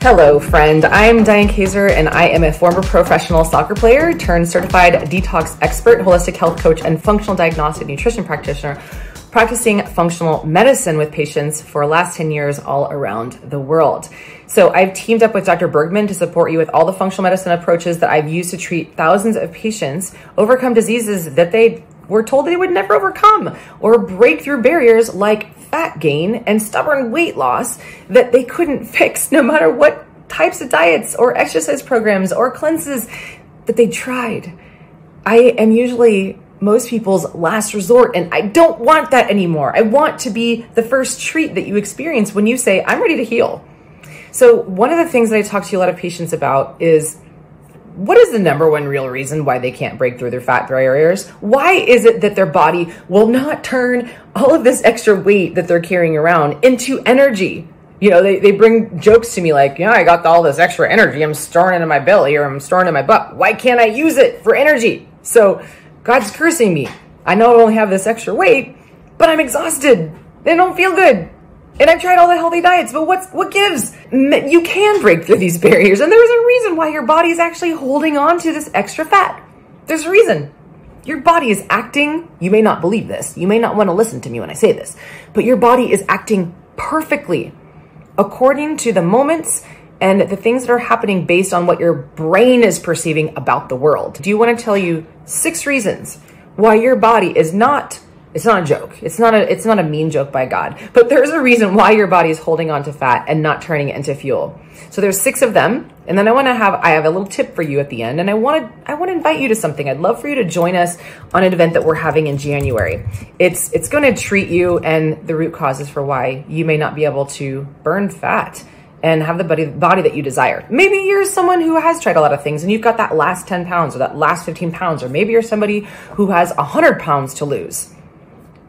Hello friend, I'm Diane Kazer and I am a former professional soccer player turned certified detox expert, holistic health coach, and functional diagnostic nutrition practitioner, practicing functional medicine with patients for the last 10 years all around the world. So I've teamed up with Dr. Bergman to support you with all the functional medicine approaches that I've used to treat thousands of patients, overcome diseases that they were told they would never overcome, or break through barriers like fat gain and stubborn weight loss that they couldn't fix no matter what types of diets or exercise programs or cleanses that they tried. I am usually most people's last resort, and I don't want that anymore. I want to be the first treat that you experience when you say, I'm ready to heal. So one of the things that I talk to a lot of patients about is, what is the number one real reason why they can't break through their fat barriers? Why is it that their body will not turn all of this extra weight that they're carrying around into energy? You know, they bring jokes to me like, yeah, I got all this extra energy. I'm storing it in my belly, or I'm storing it in my butt. Why can't I use it for energy? So God's cursing me. I know I only have this extra weight, but I'm exhausted. They don't feel good. And I've tried all the healthy diets, but what gives? You can break through these barriers. And there's a reason why your body is actually holding on to this extra fat. There's a reason. Your body is acting, you may not believe this, you may not want to listen to me when I say this, but your body is acting perfectly according to the moments and the things that are happening based on what your brain is perceiving about the world. Do you want to tell you 6 reasons why your body is not? It's not a joke. It's not a mean joke by God, but there's a reason why your body is holding on to fat and not turning it into fuel. So there's 6 of them. And then I have a little tip for you at the end. And I want to invite you to something. I'd love for you to join us on an event that we're having in January. It's going to treat you and the root causes for why you may not be able to burn fat and have the body that you desire. Maybe you're someone who has tried a lot of things and you've got that last 10 pounds or that last 15 pounds, or maybe you're somebody who has 100 pounds to lose.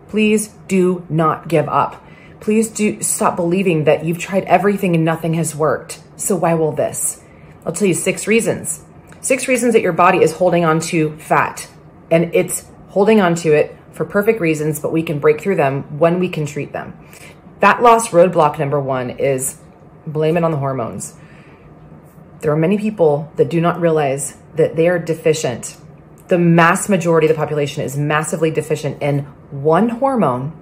Please do not give up. Please do stop believing that you've tried everything and nothing has worked. So why will this? I'll tell you 6 reasons. 6 reasons that your body is holding on to fat, and it's holding on to it for perfect reasons, but we can break through them when we can treat them. Fat loss roadblock number 1 is blame it on the hormones. There are many people that do not realize that they are deficient. The mass majority of the population is massively deficient in one hormone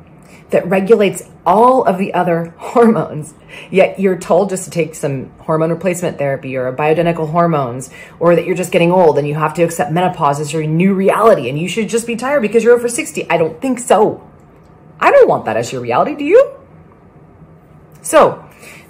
that regulates all of the other hormones. Yet you're told just to take some hormone replacement therapy or bioidentical hormones, or that you're just getting old and you have to accept menopause as your new reality and you should just be tired because you're over 60. I don't think so. I don't want that as your reality, do you? So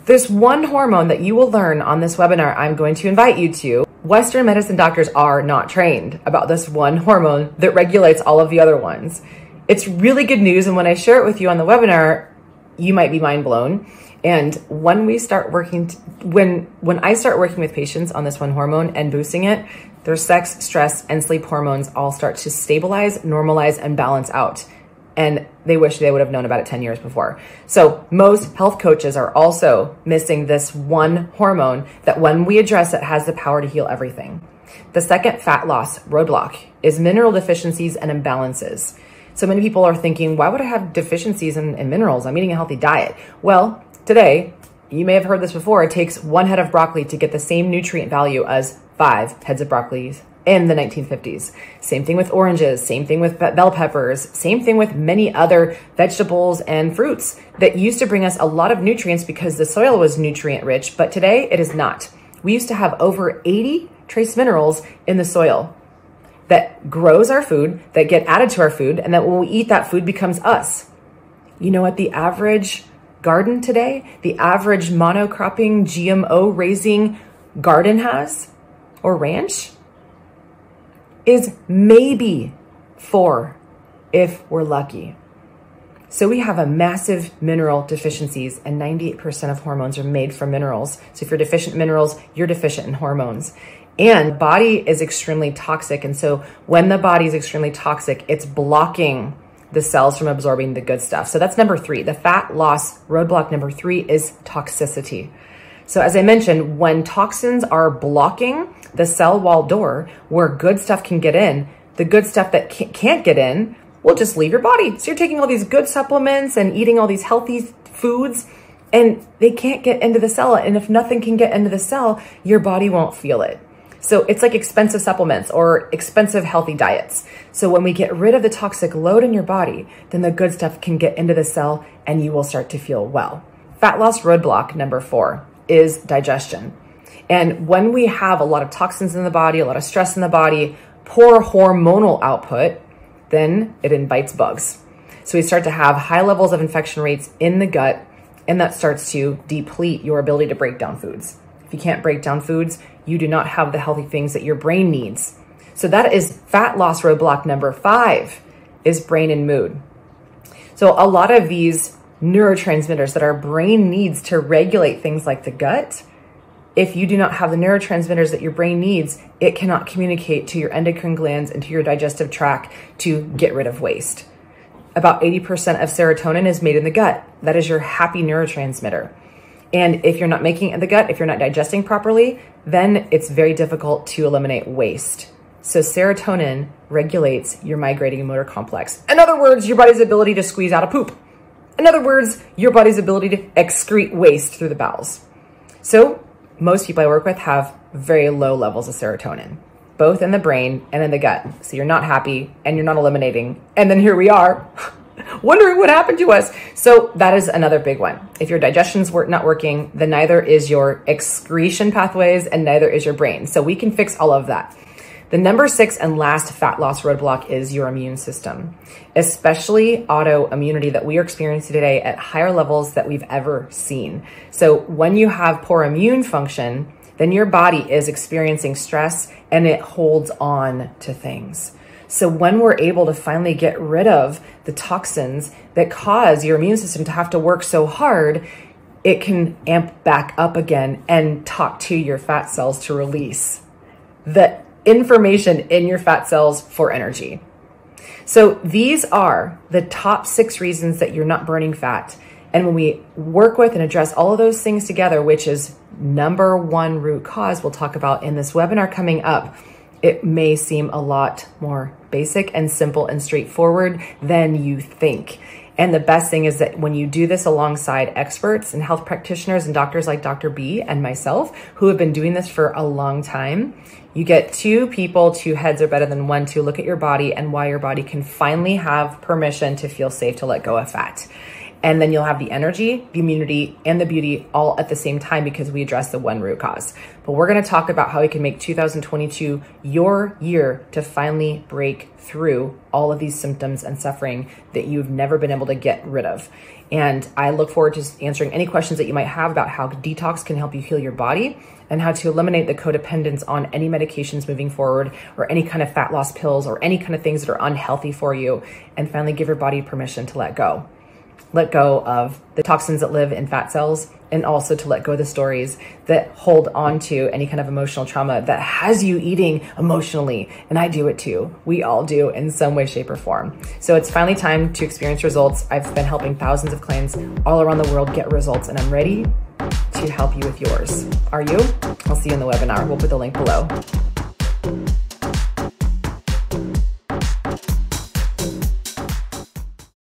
there's one hormone that you will learn on this webinar I'm going to invite you to. Western medicine doctors are not trained about this one hormone that regulates all of the other ones. It's really good news, and when I share it with you on the webinar, you might be mind blown. And when we start working, when I start working with patients on this one hormone and boosting it, their sex, stress, and sleep hormones all start to stabilize, normalize, and balance out. And they wish they would have known about it 10 years before. So most health coaches are also missing this one hormone that when we address it has the power to heal everything. The second fat loss roadblock is mineral deficiencies and imbalances. So many people are thinking, why would I have deficiencies in minerals? I'm eating a healthy diet. Well, today, you may have heard this before, it takes 1 head of broccoli to get the same nutrient value as 5 heads of broccoli in the 1950s. Same thing with oranges, same thing with bell peppers, same thing with many other vegetables and fruits that used to bring us a lot of nutrients because the soil was nutrient rich, but today it is not. We used to have over 80 trace minerals in the soil that grows our food, that get added to our food, and that when we eat that food becomes us. You know what the average garden today, the average monocropping GMO raising garden has, or ranch, is maybe 4 if we're lucky. So we have a massive mineral deficiencies, and 98% of hormones are made from minerals. So if you're deficient in minerals, you're deficient in hormones. And the body is extremely toxic. And so when the body is extremely toxic, it's blocking the cells from absorbing the good stuff. So that's number 3. The fat loss roadblock number 3 is toxicity. So as I mentioned, when toxins are blocking the cell wall door where good stuff can get in, the good stuff that can't get in will just leave your body. So you're taking all these good supplements and eating all these healthy foods, and they can't get into the cell. And if nothing can get into the cell, your body won't feel it. So it's like expensive supplements or expensive healthy diets. So when we get rid of the toxic load in your body, then the good stuff can get into the cell and you will start to feel well. Fat loss roadblock number 4 is digestion. And when we have a lot of toxins in the body, a lot of stress in the body, poor hormonal output, then it invites bugs. So we start to have high levels of infection rates in the gut, and that starts to deplete your ability to break down foods. If you can't break down foods, you do not have the healthy things that your brain needs. So that is fat loss roadblock number 5 is brain and mood. So a lot of these neurotransmitters that our brain needs to regulate things like the gut, if you do not have the neurotransmitters that your brain needs, it cannot communicate to your endocrine glands and to your digestive tract to get rid of waste. About 80% of serotonin is made in the gut. That is your happy neurotransmitter. And if you're not making it in the gut, if you're not digesting properly, then it's very difficult to eliminate waste. So serotonin regulates your migrating motor complex. In other words, your body's ability to squeeze out a poop. In other words, your body's ability to excrete waste through the bowels. So most people I work with have very low levels of serotonin, both in the brain and in the gut. So you're not happy and you're not eliminating. And then here we are wondering what happened to us. So that is another big one. If your digestion's not working, then neither is your excretion pathways and neither is your brain. So we can fix all of that. The number 6 and last fat loss roadblock is your immune system, especially autoimmunity that we are experiencing today at higher levels that we've ever seen. So when you have poor immune function, then your body is experiencing stress and it holds on to things. So when we're able to finally get rid of the toxins that cause your immune system to have to work so hard, it can amp back up again and talk to your fat cells to release the information in your fat cells for energy. So these are the top 6 reasons that you're not burning fat. And when we work with and address all of those things together, which is number 1 root cause we'll talk about in this webinar coming up, it may seem a lot more basic and simple and straightforward than you think. And the best thing is that when you do this alongside experts and health practitioners and doctors like Dr. B and myself, who have been doing this for a long time, you get 2 people, 2 heads are better than 1 to look at your body and why your body can finally have permission to feel safe to let go of fat. And then you'll have the energy, the immunity, and the beauty all at the same time because we address the 1 root cause. But we're going to talk about how we can make 2022 your year to finally break through all of these symptoms and suffering that you've never been able to get rid of. And I look forward to answering any questions that you might have about how detox can help you heal your body and how to eliminate the codependence on any medications moving forward or any kind of fat loss pills or any kind of things that are unhealthy for you and finally give your body permission to let go. Let go of the toxins that live in fat cells and also to let go of the stories that hold on to any kind of emotional trauma that has you eating emotionally. And I do it too. We all do in some way, shape, or form. So it's finally time to experience results. I've been helping thousands of clients all around the world get results, and I'm ready to help you with yours. Are you? I'll see you in the webinar. We'll put the link below.